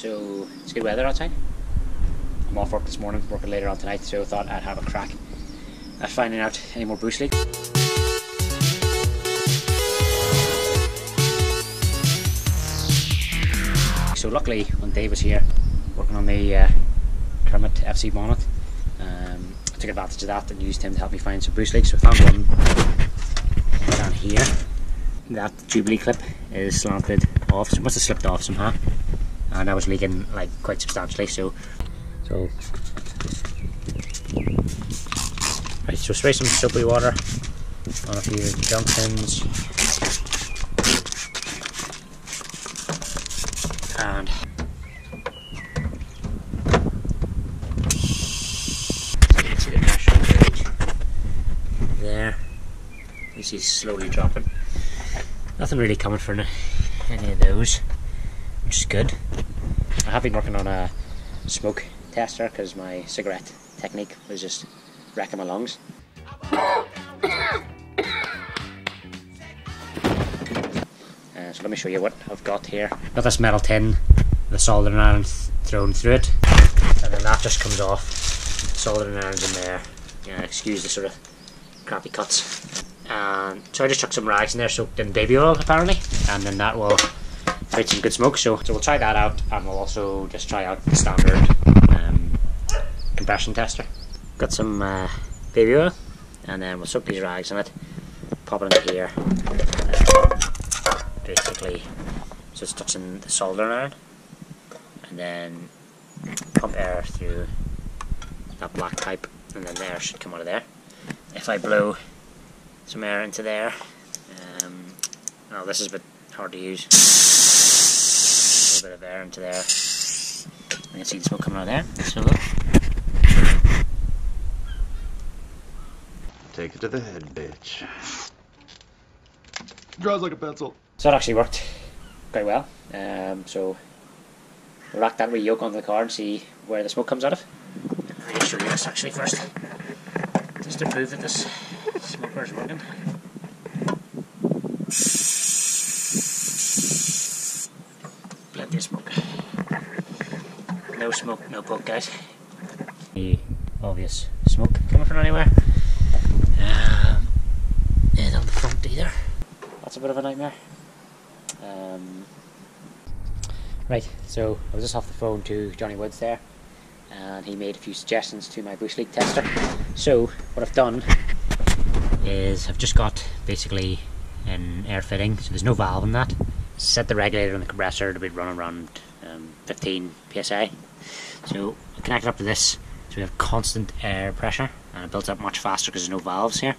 so it's good weather outside. I'm off work this morning, working later on tonight, so I thought I'd have a crack at finding out any more Bruce League. So luckily when Dave was here working on the Kermit FC bonnet, I took advantage of that and used him to help me find some Bruce League. So I found one down here. That Jubilee clip is slanted off, so it must have slipped off somehow, and I was leaking like quite substantially. So spray some soapy water on a few junctions and there. This is slowly dropping. Nothing really coming for any of those, which is good. I have been working on a smoke tester because my cigarette technique was just wrecking my lungs. So let me show you what I've got here. Got this metal tin, the soldering iron thrown through it, and then that just comes off. Soldering iron's in there. Yeah, excuse the sort of crappy cuts. And so I just chucked some rags in there soaked in baby oil apparently, and then that will create some good smoke. So we'll try that out, and we'll also just try out the standard compression tester. Got some baby oil, and then we'll soak these rags in it, pop it into here, basically so it's touching the soldering iron, and then pump air through that black pipe, and then the air should come out of there. If I blow some air into there, oh, this is a bit hard to use, a little bit of air into there, you can see the smoke coming out of there, so look. Take it to the head, bitch. Draws like a pencil. So it actually worked quite well. So we'll rack that wee yoke onto the car and see where the smoke comes out of. I'm going to show you this actually first, just to prove that this smoker is working. Plenty of smoke. No smoke, no poke, guys. The obvious smoke coming from anywhere. And on the front either. That's a bit of a nightmare. Right, so I was just off the phone to Johnny Woods there, and he made a few suggestions to my Bruce League tester. So what I've done is I've just got basically an air fitting, so there's no valve in that. Set the regulator on the compressor to be running around 15 psi. So I connect it up to this, so we have constant air pressure, and it builds up much faster because there's no valves here.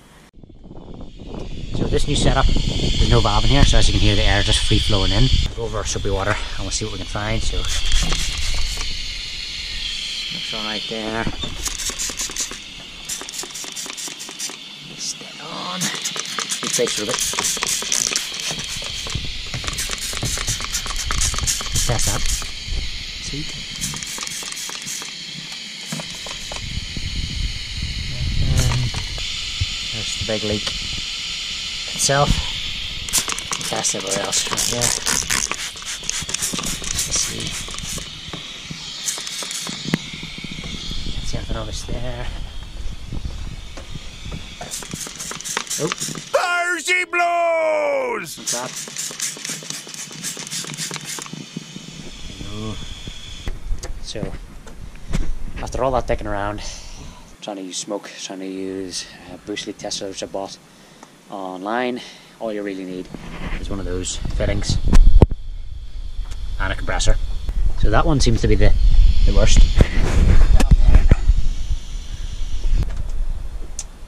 So this new setup, there's no valve in here, so as you can hear the air just free flowing in. Go over our soapy water and we'll see what we can find. So looks alright there. Stay on. Good place for a bit. Let's test that. See? The big leak itself. Test everywhere else right there. Let's see. Can't see anything obviously there. Oh! There she blows! What's that? No. So, after all that dicking around, trying to use smoke, trying to use Bruce League tester which I bought online. All you really need is one of those fittings and a compressor. So that one seems to be the worst.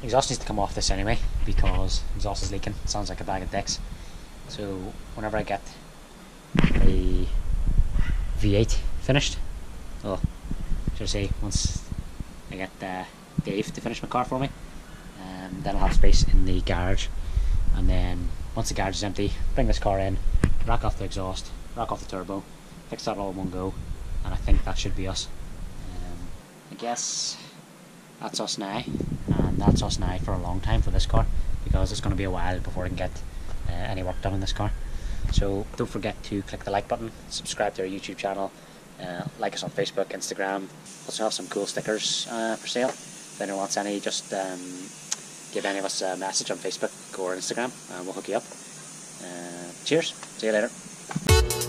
Exhaust needs to come off this anyway because exhaust is leaking. It sounds like a bag of dicks. So whenever I get the V8 finished, well, should I say once I get Dave to finish my car for me, then I'll have space in the garage, and then once the garage is empty, bring this car in, rack off the exhaust, rack off the turbo, fix that all in one go, and I think that should be us. I guess that's us now, and that's us now for a long time for this car, because it's going to be a while before I can get any work done on this car. So don't forget to click the like button, subscribe to our YouTube channel, Like us on Facebook, Instagram. Also have some cool stickers for sale. If anyone wants any, just give any of us a message on Facebook or Instagram and we'll hook you up. Cheers, see you later.